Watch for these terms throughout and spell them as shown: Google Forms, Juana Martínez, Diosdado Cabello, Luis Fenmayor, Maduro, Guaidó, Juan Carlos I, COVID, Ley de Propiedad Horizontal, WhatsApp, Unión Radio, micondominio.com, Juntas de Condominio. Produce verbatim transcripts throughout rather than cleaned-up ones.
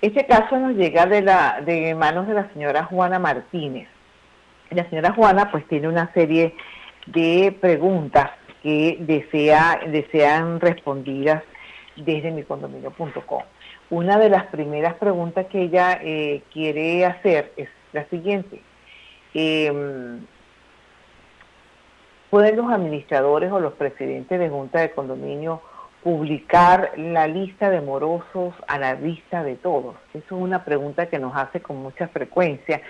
Este caso nos llega de, la, de manos de la señora Juana Martínez. La señora Juana pues tiene una serie de preguntas que desea, desean respondidas desde mi condominio punto com. Una de las primeras preguntas que ella eh, quiere hacer es la siguiente. Eh, ¿Pueden los administradores o los presidentes de junta de condominio publicar la lista de morosos a la vista de todos? Eso es una pregunta que nos hace con mucha frecuencia,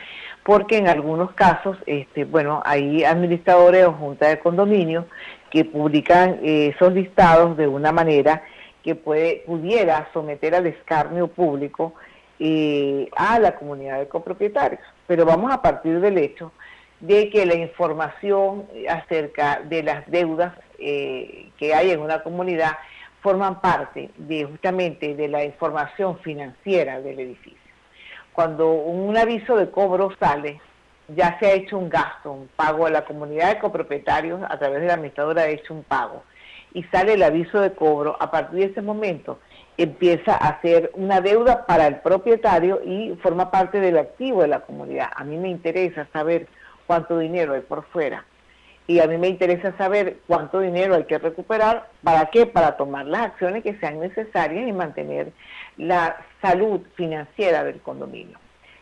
porque en algunos casos, este, bueno, hay administradores o juntas de condominio que publican eh, esos listados de una manera que puede, pudiera someter al escarnio público eh, a la comunidad de copropietarios. Pero vamos a partir del hecho de que la información acerca de las deudas eh, que hay en una comunidad forman parte de justamente de la información financiera del edificio. Cuando un aviso de cobro sale, ya se ha hecho un gasto, un pago a la comunidad de copropietarios a través de la administradora ha hecho un pago y sale el aviso de cobro. A partir de ese momento empieza a ser una deuda para el propietario y forma parte del activo de la comunidad. A mí me interesa saber cuánto dinero hay por fuera. Y a mí me interesa saber cuánto dinero hay que recuperar, ¿para qué? Para tomar las acciones que sean necesarias y mantener la salud financiera del condominio.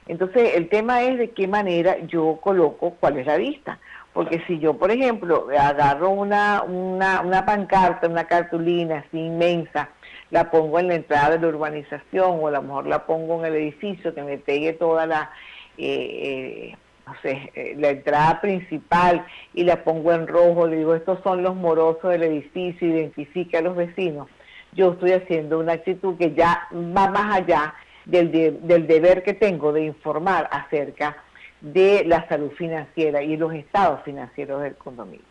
Entonces, el tema es de qué manera yo coloco cuál es la vista. Porque si yo, por ejemplo, agarro una, una, una pancarta, una cartulina así inmensa, la pongo en la entrada de la urbanización o a lo mejor la pongo en el edificio que me pegue toda la... Eh, eh, no sé, la entrada principal y la pongo en rojo, le digo, estos son los morosos del edificio, identifique a los vecinos. Yo estoy haciendo una actitud que ya va más allá del, de, del deber que tengo de informar acerca de la salud financiera y los estados financieros del condominio.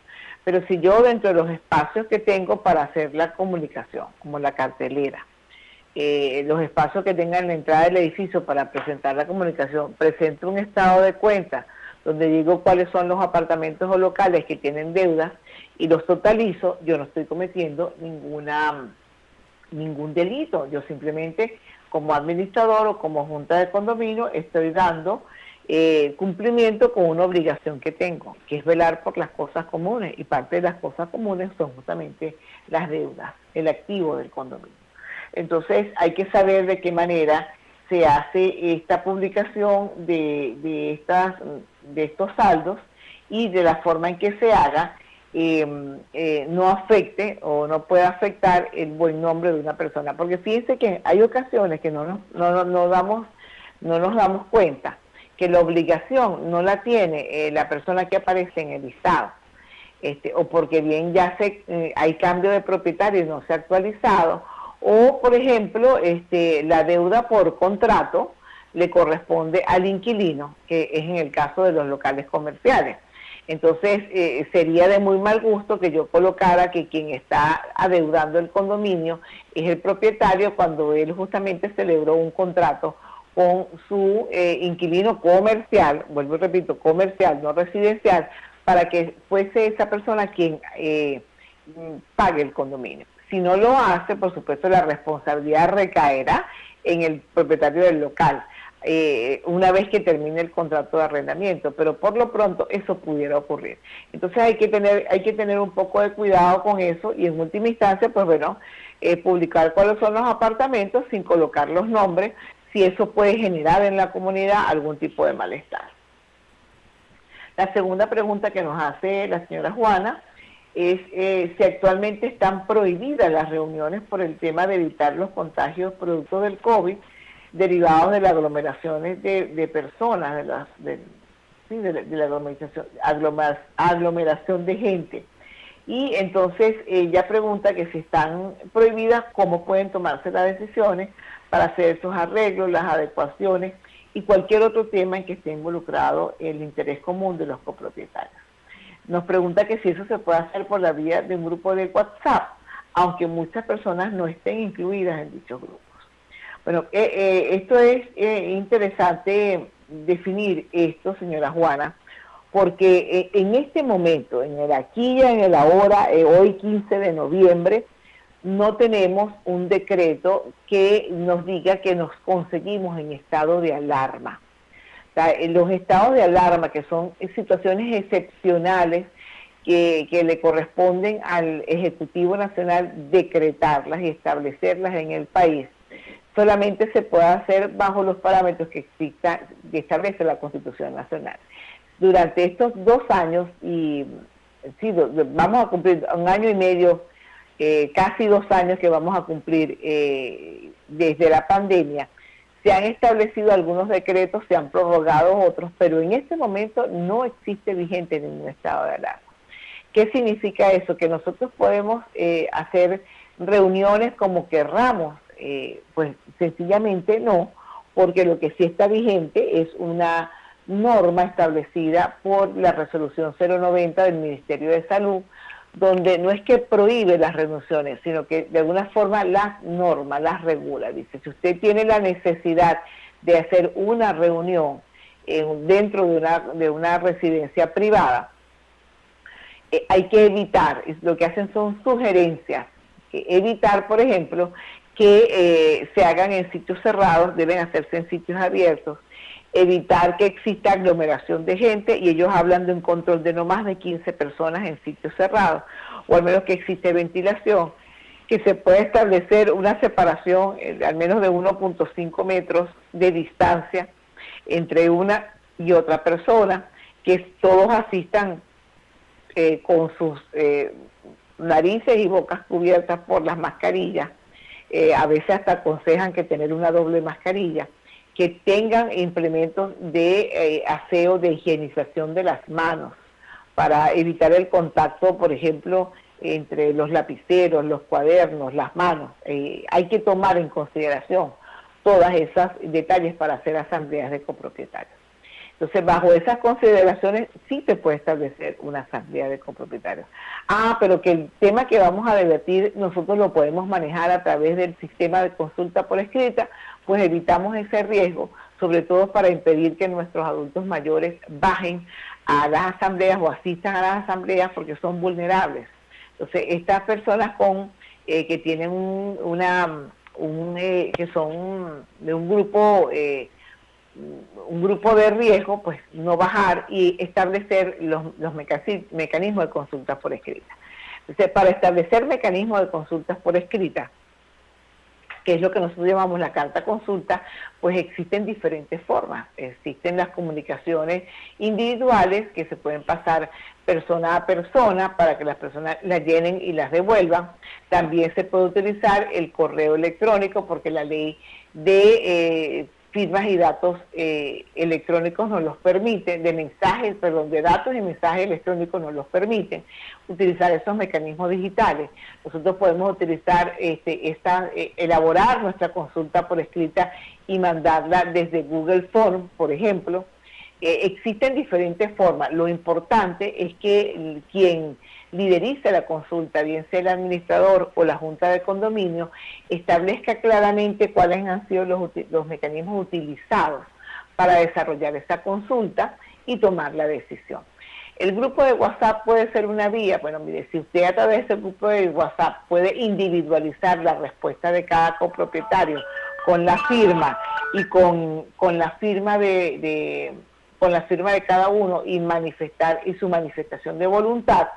Pero si yo dentro de los espacios que tengo para hacer la comunicación, como la cartelera, Eh, los espacios que tengan la entrada del edificio para presentar la comunicación, presento un estado de cuenta donde digo cuáles son los apartamentos o locales que tienen deudas y los totalizo, yo no estoy cometiendo ninguna ningún delito, yo simplemente como administrador o como junta de condominio estoy dando eh, cumplimiento con una obligación que tengo, que es velar por las cosas comunes, y parte de las cosas comunes son justamente las deudas, el activo del condominio. Entonces hay que saber de qué manera se hace esta publicación de, de, estas, de estos saldos y de la forma en que se haga eh, eh, no afecte o no pueda afectar el buen nombre de una persona. Porque fíjense que hay ocasiones que no nos, no, no damos, no nos damos cuenta que la obligación no la tiene eh, la persona que aparece en el listado. Este, o porque bien ya se, eh, hay cambio de propietario y no se ha actualizado. O, por ejemplo, este, la deuda por contrato le corresponde al inquilino, que es en el caso de los locales comerciales. Entonces, eh, sería de muy mal gusto que yo colocara que quien está adeudando el condominio es el propietario cuando él justamente celebró un contrato con su eh, inquilino comercial, vuelvo y repito, comercial, no residencial, para que fuese esa persona quien eh, pague el condominio. Si no lo hace, por supuesto, la responsabilidad recaerá en el propietario del local eh, una vez que termine el contrato de arrendamiento, pero por lo pronto eso pudiera ocurrir. Entonces hay que tener hay que tener un poco de cuidado con eso y en última instancia, pues bueno, eh, publicar cuáles son los apartamentos sin colocar los nombres, si eso puede generar en la comunidad algún tipo de malestar. La segunda pregunta que nos hace la señora Juana es eh, si actualmente están prohibidas las reuniones por el tema de evitar los contagios producto del COVID derivados de las aglomeraciones de, de personas, de, las, de, de, la, de la aglomeración, aglomer, aglomeración de gente. Y entonces ella pregunta que si están prohibidas, cómo pueden tomarse las decisiones para hacer esos arreglos, las adecuaciones y cualquier otro tema en que esté involucrado el interés común de los copropietarios. Nos pregunta que si eso se puede hacer por la vía de un grupo de WhatsApp, aunque muchas personas no estén incluidas en dichos grupos. Bueno, eh, eh, esto es eh, interesante definir esto, señora Juana, porque en este momento, en el aquí y en el ahora, eh, hoy quince de noviembre, no tenemos un decreto que nos diga que nos conseguimos en estado de alarma. O sea, los estados de alarma, que son situaciones excepcionales que, que le corresponden al Ejecutivo Nacional decretarlas y establecerlas en el país, solamente se puede hacer bajo los parámetros que exista, que establece la Constitución Nacional. Durante estos dos años, y sí, vamos a cumplir un año y medio, eh, casi dos años que vamos a cumplir eh, desde la pandemia, se han establecido algunos decretos, se han prorrogado otros, pero en este momento no existe vigente ningún estado de alarma. ¿Qué significa eso? Que nosotros podemos eh, hacer reuniones como querramos. Eh, pues sencillamente no, porque lo que sí está vigente es una norma establecida por la resolución cero noventa del Ministerio de Salud, donde no es que prohíbe las reuniones, sino que de alguna forma las norma, las regula. Dice, si usted tiene la necesidad de hacer una reunión eh, dentro de una, de una residencia privada, eh, hay que evitar, lo que hacen son sugerencias, eh, evitar, por ejemplo, que eh, se hagan en sitios cerrados, deben hacerse en sitios abiertos, evitar que exista aglomeración de gente, y ellos hablan de un control de no más de quince personas en sitios cerrados, o al menos que existe ventilación, que se puede establecer una separación eh, al menos de uno punto cinco metros de distancia entre una y otra persona, que todos asistan eh, con sus eh, narices y bocas cubiertas por las mascarillas. Eh, a veces hasta aconsejan que tener una doble mascarilla, que tengan implementos de eh, aseo, de higienización de las manos, para evitar el contacto, por ejemplo, entre los lapiceros, los cuadernos, las manos. Eh, hay que tomar en consideración todas esas detalles para hacer asambleas de copropietarios. Entonces, bajo esas consideraciones sí se puede establecer una asamblea de copropietarios. Ah, pero que el tema que vamos a debatir nosotros lo podemos manejar a través del sistema de consulta por escrita, pues evitamos ese riesgo, sobre todo para impedir que nuestros adultos mayores bajen a las asambleas o asistan a las asambleas porque son vulnerables. Entonces, estas personas con eh, que tienen un, una, un, eh, que son de un grupo... Eh, un grupo de riesgo, pues no bajar y establecer los, los mecanismos de consultas por escrita. Entonces, para establecer mecanismos de consultas por escrita, que es lo que nosotros llamamos la carta consulta, pues existen diferentes formas. Existen las comunicaciones individuales que se pueden pasar persona a persona para que las personas las llenen y las devuelvan. También se puede utilizar el correo electrónico, porque la ley de... Eh, firmas y datos eh, electrónicos nos los permiten, de mensajes, perdón, de datos y mensajes electrónicos nos los permiten, utilizar esos mecanismos digitales. Nosotros podemos utilizar, este, esta, eh, elaborar nuestra consulta por escrita y mandarla desde Google Forms, por ejemplo. Eh, existen diferentes formas. Lo importante es que quien liderice la consulta, bien sea el administrador o la junta de condominio, establezca claramente cuáles han sido los, los mecanismos utilizados para desarrollar esa consulta y tomar la decisión. El grupo de WhatsApp puede ser una vía. Bueno, mire, si usted a través del grupo de WhatsApp puede individualizar la respuesta de cada copropietario con la firma y con, con la firma de... de con la firma de cada uno y manifestar y su manifestación de voluntad,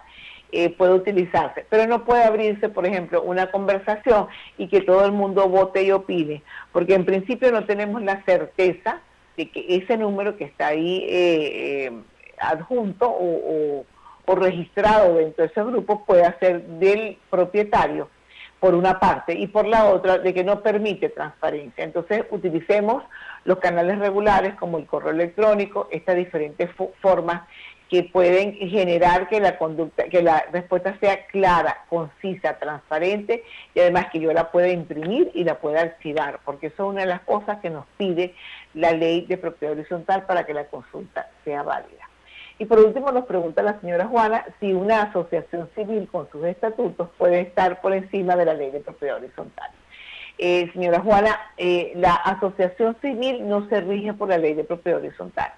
eh, puede utilizarse, pero no puede abrirse, por ejemplo, una conversación y que todo el mundo vote y opine, porque en principio no tenemos la certeza de que ese número que está ahí eh, adjunto o, o, o registrado dentro de ese grupo pueda ser del propietario, por una parte, y por la otra, de que no permite transparencia. Entonces, utilicemos los canales regulares como el correo electrónico, estas diferentes formas que pueden generar que la conducta, que la respuesta sea clara, concisa, transparente, y además que yo la pueda imprimir y la pueda archivar, porque eso es una de las cosas que nos pide la ley de propiedad horizontal para que la consulta sea válida. Y por último nos pregunta la señora Juana si una asociación civil con sus estatutos puede estar por encima de la ley de propiedad horizontal. Eh, señora Juana, eh, la asociación civil no se rige por la ley de propiedad horizontal.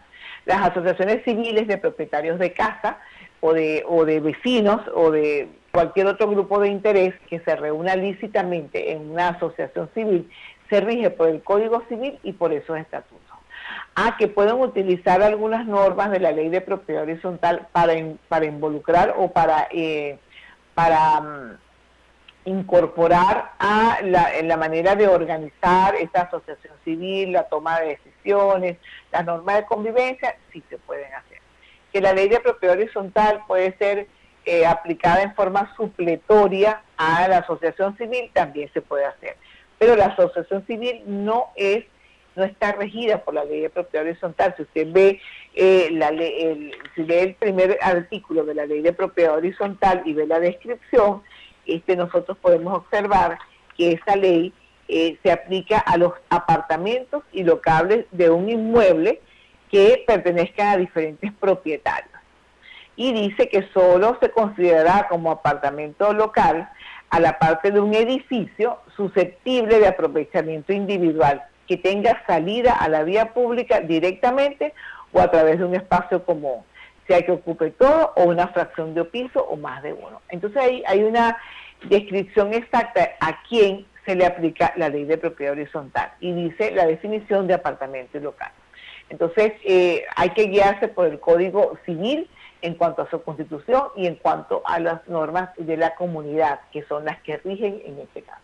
Las asociaciones civiles de propietarios de casa o de, o de vecinos o de cualquier otro grupo de interés que se reúna lícitamente en una asociación civil se rige por el Código Civil y por esos estatutos. Ah, que pueden utilizar algunas normas de la Ley de Propiedad Horizontal para, in, para involucrar o para, eh, para um, incorporar a la, la manera de organizar esta asociación civil, la toma de decisiones, las normas de convivencia, sí se pueden hacer. Que la Ley de Propiedad Horizontal puede ser eh, aplicada en forma supletoria a la asociación civil, también se puede hacer. Pero la asociación civil no es no está regida por la Ley de Propiedad Horizontal. Si usted ve eh, la ley, el, si lee el primer artículo de la Ley de Propiedad Horizontal y ve la descripción, este, nosotros podemos observar que esa ley eh, se aplica a los apartamentos y locales de un inmueble que pertenezcan a diferentes propietarios. Y dice que solo se considerará como apartamento local a la parte de un edificio susceptible de aprovechamiento individual, que tenga salida a la vía pública directamente o a través de un espacio común, sea que ocupe todo o una fracción de piso o más de uno. Entonces ahí hay una descripción exacta a quién se le aplica la Ley de Propiedad Horizontal y dice la definición de apartamento local. Entonces eh, hay que guiarse por el Código Civil en cuanto a su constitución y en cuanto a las normas de la comunidad, que son las que rigen en este caso.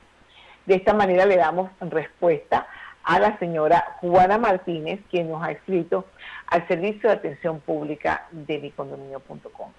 De esta manera le damos respuesta a la señora Juana Martínez, quien nos ha escrito al servicio de atención pública de mi condominio punto com.